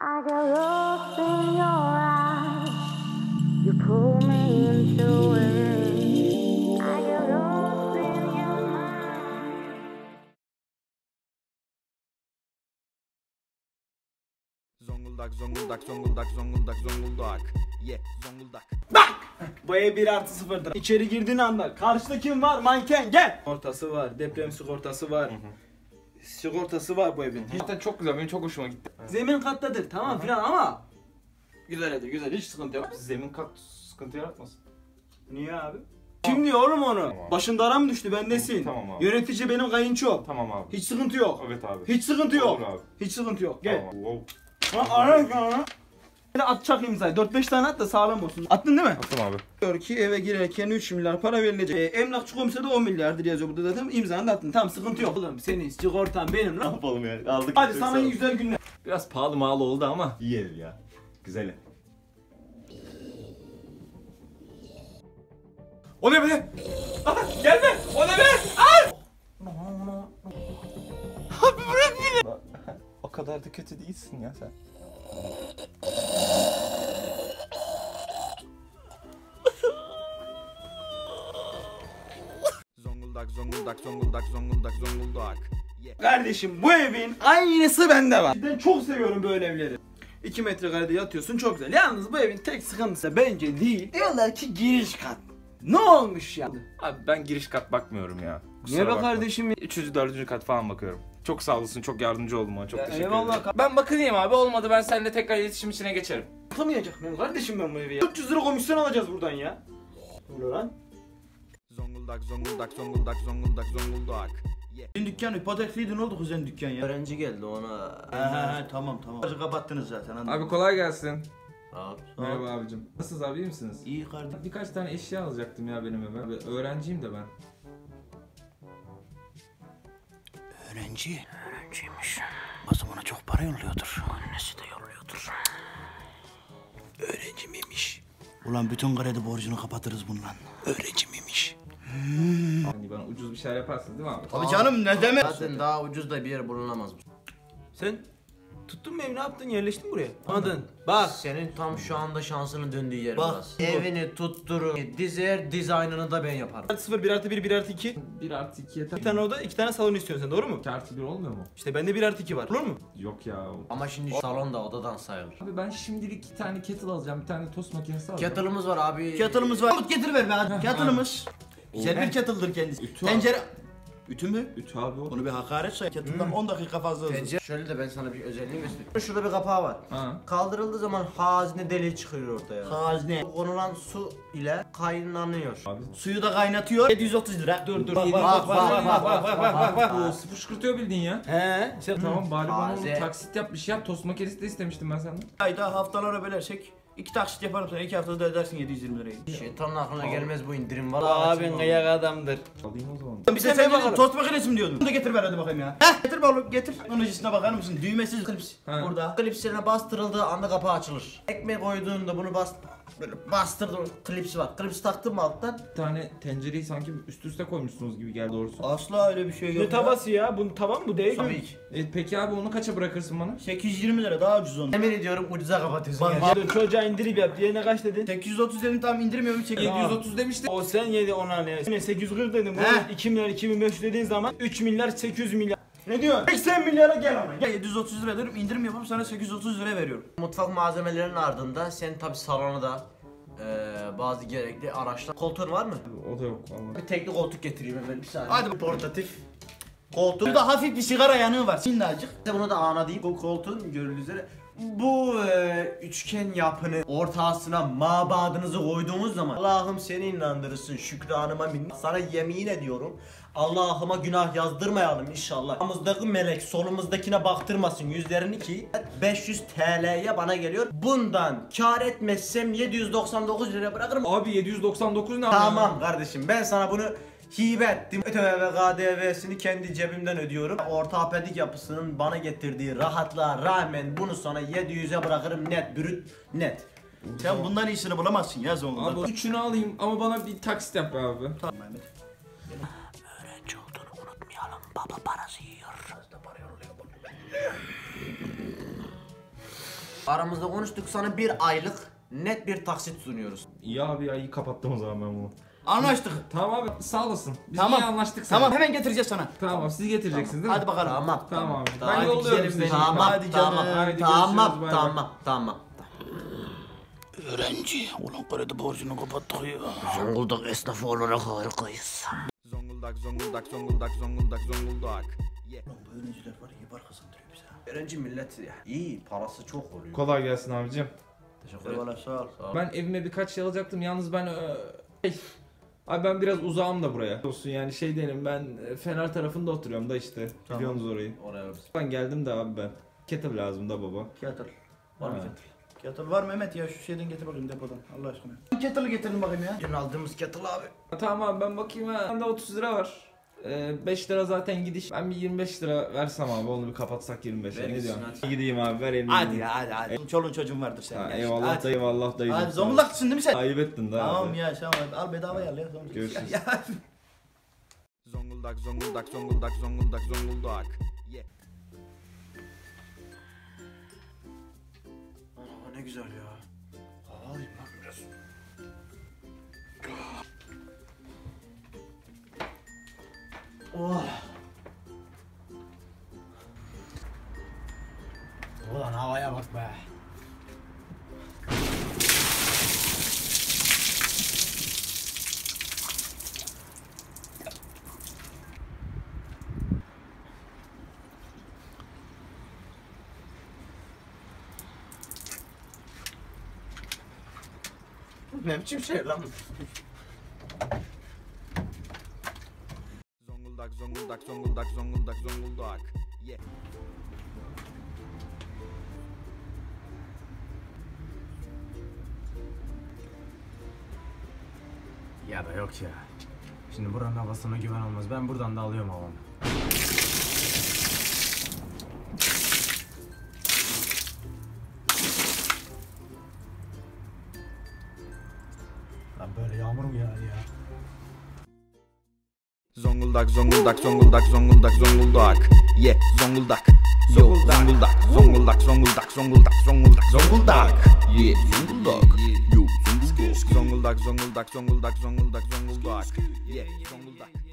I got lost in your eyes. You pull me into it. I got lost in your mind. Zonguldak, Zonguldak, Zonguldak, Zonguldak, Zonguldak. Yeah, Zonguldak. Bak! Bu ev 1+0'dır. İçeri girdiğin anda karşıda kim var? Manken, gel! Sigortası var, deprem sigortası var. Sigortası var bu evin. Cidden çok güzel, benim çok hoşuma gitti. Zemin kattadır tamam filan ama güzeldir, güzel, hiç sıkıntı yok. Zemin kat sıkıntı yaratmasın. Niye abi? Kim diyor oğlum onu? Tamam. Başın dara mı düştü, bendesin. Tamam abi. Yönetici benim kayınçom. Tamam abi. Hiç sıkıntı yok. Evet abi. Hiç sıkıntı yok. Abi. Hiç sıkıntı yok. Gel. Tamam. Wow. Ara. Atacak imzayı. 4-5 tane at da sağlam olsun. Attın değil mi? Attım abi. Diyor ki eve girerken 3 milyar para verilecek. Emlakçı komiserde 10 milyardır yazıyor burada zaten. İmzanı da attın. Tamam sıkıntı yok. Oğlum senin sigortan benim. Ne yapalım yani? Aldık. Hadi sana iyi güzel günler. Biraz pahalı mal oldu ama yiyelim ya. Güzel. O ne be? Aa, gelme. O ne be? Al! Abi bırak beni. O kadar da kötü değilsin ya sen. Zonguldak, Zonguldak, Zonguldak, Zonguldak, Zonguldak. Kardeşim bu evin aynısı bende var. Ben çok seviyorum böyle evleri. 2 metrekarede yatıyorsun, çok güzel. Yalnız bu evin tek sıkıntısı bence değil. Diyorlar ki giriş kat. Ne olmuş ya? Abi ben giriş kat bakmıyorum ya. Niye be kardeşim? 3. 4. kat falan bakıyorum. Çok sağ olasın, çok yardımcı oldum bana, çok teşekkür ederim. Ben bakayım abi, olmadı ben seninle tekrar iletişim içine geçerim. Atamayacak mıyım kardeşim ben bu evi ya? 400 lira komisyon alacağız buradan ya. Dur lan. Zonguldak, Zonguldak, Zonguldak, Zonguldak, Zonguldak. Senin dükkan ipotekliydi, ne oldu kuzen dükkan ya? Öğrenci geldi ona. Tamam. Kapattınız zaten. Anladım. Abi kolay gelsin. Abi. Merhaba abicim. Nasılsınız abi, iyi misiniz? İyi kardeşim. Birkaç tane eşya alacaktım ya benim eve. Abi, öğrenciyim de ben. Öğrenci. Öğrenciymiş. Basımına çok para yolluyordur. Annesi de yolluyordur. Öğrenci miymiş? Ulan bütün kredi borcunu kapatırız bundan. Öğrenci miymiş? Hani bana ucuz bir şeyler yaparsınız değil mi abi? Abi canım ne demek? Zaten daha ucuz da bir yer bulunamaz. Sen tuttun mu evi, ne yaptın, yerleştin buraya? Anladın. Bak. Senin tam şu anda şansının döndüğü yer burası. Evini tutturun. Dizer, dizaynını da ben yaparım. 0, 1+1, 1+2. 1+2 yeter. Bir tane oda, 2 tane salon istiyorsun sen, doğru mu? 2+1 olmuyor mu? İşte bende 1+2 var. Olur mu? Yok ya. Ama şimdi salon da odadan sayılır. Abi ben şimdilik 2 tane kettle alacağım, bir tane tost makinesi alacağım. Kettle'ımız var abi. Kettle'ımız var. Getir ver be hadi. Kettle'ımız. Güzel bir kettle'dır kendisi. Ütü tencere... Ütü mü? Ütü abi o. Onu bir hakaret say. Kettle'dan 10 dakika fazla hızlı. Tencere... Şöyle de ben sana bir özelliği göstereyim. Şurada bir kapağı var. Ha. Kaldırıldığı zaman hazine deliği çıkıyor ortaya. Hazine. Konulan su ile kaynanıyor. Abi. Suyu da kaynatıyor. 730 lira. Dur. Bak. O fışkırtıyor bildiğin ya. He. Sen tamam bari bana taksit yap, bir şey yap. Tost makinesi de istemiştim ben senden. Ayda haftalara bölersek 2 taksit yaparım sana, 2 haftada ödersin 720 lirayı. Şeytanın aklına gelmez bu indirim var. Abi kıyak adamdır. Alayım o zaman. Bize sen bakalım. Tost makinesi mi diyordun? Bunu da getir ver hadi bakayım ya. Heh, getir oğlum, getir. Teknolojisine bakar mısın? Düğmesiz klips. Burada. Klipsine bastırıldığı anda kapağı açılır. Ekmek koyduğunda bunu bastırdım, klipsi var. Klipsi taktın mı alttan? Bir tane tencereyi sanki üst üste koymuşsunuz gibi geldi doğrusu. Asla öyle bir şey yok. Ne tavası ya? Bunun tavan mı değil mi? Tabii ki. Peki abi onu kaça bırakırsın bana? 820 lira daha ucuz onu. Emin ediyorum ucuza kapatıyorsun. Bak çocuğa indirip yap. Diğerine kaç dedin? 830 dedim, tam indirmiyorum. 730 demiştin. O sen yedi ona ne? 840 dedim. 2 milyar 2500 dediğin zaman 3 milyar 800 milyar. Ne diyor? 80 milyara gel ama. 730 lira diyorum, indirim yapıp sana 830 lira veriyorum. Mutfak malzemelerinin ardında sen tabi salonu da bazı gerekli araçlar. Koltuğun var mı? O da yok vallahi. Bir tekli koltuk getireyim ben bir saniye. Hadi portatif. Koltuğun. Burada hafif bir sigara yanığı var. Minnacık. Bunu da ana diyeyim. Koltuğun görüldüğü üzere bu üçgen yapının ortasına mabadınızı koyduğumuz zaman Allah'ım seni inandırsın, şükranıma minnet. Sana yemin ediyorum Allah'ıma günah yazdırmayalım inşallah. Sağımızdaki melek solumuzdakine baktırmasın yüzlerini ki 500 TL'ye bana geliyor. Bundan kar etmezsem 799 lira bırakırım. Abi 799 ne? Tamam kardeşim ben sana bunu hibe ettim. ÖTV ve KDV'sini kendi cebimden ödüyorum. Ortopedik yapısının bana getirdiği rahatlığa rağmen bunu sana 700'e bırakırım net, brüt net. Sen bundan iyisini bulamazsın ya Zonguldak'ta. Abi 3'ünü alayım ama bana bir taksit yap abi. Tamam Mehmet. Öğrenci olduğunu unutmayalım. Baba parası yiyor. Biraz da para yolluyor. Aramızda konuştuk, sana bir aylık net bir taksit sunuyoruz. İyi abi ya, iyi kapattım o zaman ben bunu. Anlaştık. Tamam abi, sağ olasın. Biz tamam. Anlaştık sana. Tamam, hemen getireceğiz sana. Tamam, siz getireceksiniz tamam. Değil mi? Hadi bakalım. Tamam. Tamam abi. Tamam. Ben yolluyorum size. Tamam. Hadi canım. Tamam. Öğrenci, Ankara'da borcunu kapattık ya. Zonguldak esnafı olarak harikayız. Zonguldak. Yeah. Bu öğrenciler var ya, var kazandırıyor bize. Öğrenci millet ya. İyi, parası çok oluyor. Kolay gelsin abicim. Teşekkür ederim. Sağ ol. Ben evime birkaç şey alacaktım. Yalnız ben abi ben biraz uzağım da buraya. Olsun yani şey diyelim, ben Fener tarafında oturuyorum da işte. Tamam. Biliyorsunuz orayı. Oraya ben geldim de abi ben. Kettle lazım da baba. Kettle. Var mı kettle? Kettle var Mehmet ya, şu şeyden getir bakayım depodan Allah aşkına. Kettle'ı getirin bakayım ya. Yeni aldığımız kettle abi. Tamam abi ben bakayım ha. Bende 30 lira var. 5 lira zaten gidiş. Ben bir 25 lira versem abi, onu bir kapatsak 25 lira. Ne diyorsun? Gideyim abi, ver elini. Hadi ya hadi. Çoluğun çocuğun vardır senin. Ha, eyvallah hadi. Dayı, eyvallah dayı. Abi Zonguldak'tasın değil mi sen? Ayıp ettin dayı. Tamam abi. Ya tamam al bedava ya. Görüşürüz. Zonguldak. Yeah. Ne güzel ya. Havalıyım bak biraz. Oh. Ulan havaya bak be. Ne biçim şey lan? Zonguldak. Yeah. Ya da yok ya. Şimdi buranın havasına güven olmaz. Ben buradan da alıyorum havamı. Böyle yağmur mu geldi ya? Zonguldak. Yeah, Zonguldak. Yo, Zonguldak. Yeah, Zonguldak. Yo, Zonguldak. Yeah, Zonguldak.